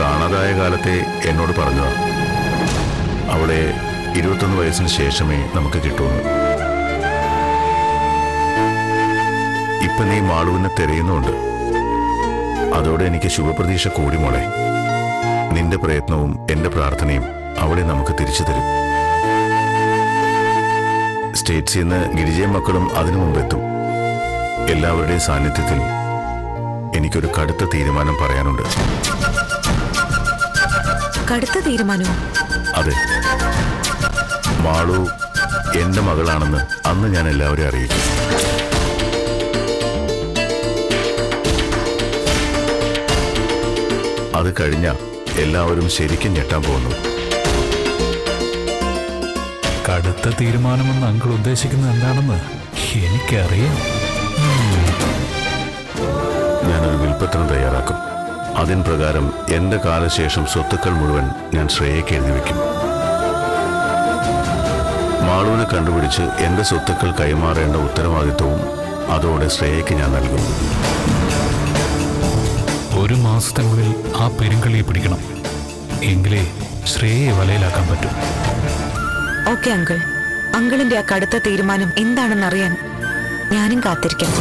കാണാതായ കാലത്തെ എന്നോട് പറഞ്ഞു അവളെ 21 വയസ്സിന് ശേഷമേ നമുക്ക് കിട്ടുള്ളൂ. ഇപ്പൊ നീ മാളുവിനെ തിരയുന്നുണ്ട്. അതോടെ എനിക്ക് ശുഭപ്രതീക്ഷ കൂടി മോളെ. നിന്റെ പ്രയത്നവും എന്റെ പ്രാർത്ഥനയും അവളെ നമുക്ക് തിരിച്ചു തരും. സ്റ്റേറ്റ്സിൽ നിന്ന് ഗിരിജയും മക്കളും അതിനു മുമ്പെത്തും. എല്ലാവരുടെയും സാന്നിധ്യത്തിൽ എനിക്കൊരു കടുത്ത തീരുമാനം പറയാനുണ്ട്. കടുത്ത തീരുമാനമോ? അതെ, മാളു എന്റെ മകളാണെന്ന് അന്ന് ഞാൻ എല്ലാവരെയും അറിയിക്കും. അത് കഴിഞ്ഞ എല്ലാവരും ശരിക്കും ഞെട്ടാൻ പോകുന്നു. കടുത്ത തീരുമാനമെന്ന് അങ്കിൾ ഉദ്ദേശിക്കുന്നത് എന്താണെന്ന് എനിക്കറിയാം. ഞാനൊരു വിൽപ്പത്രം തയ്യാറാക്കും. അതിൻ പ്രകാരം എന്റെ കാലശേഷം സ്വത്തുക്കൾ മുഴുവൻ ഞാൻ ശ്രേയയ്ക്ക് എഴുതി വയ്ക്കും. മാളുവിനെ കണ്ടുപിടിച്ച് എന്റെ സ്വത്തുക്കൾ കൈമാറേണ്ട ഉത്തരവാദിത്വവും അതോടെ ശ്രേയയ്ക്ക് ഞാൻ നൽകും. ഒരു മാസത്തിനുള്ളിൽ ആ പെരുങ്കളിയെ പിടിക്കണം. എങ്കിലേ ശ്രേയയെ വലയിലാക്കാൻ പറ്റും. ഓക്കെ അങ്കിൾ, അങ്കിളിന്റെ ആ കടുത്ത തീരുമാനം എന്താണെന്നറിയാൻ ഞാനും കാത്തിരിക്കാം.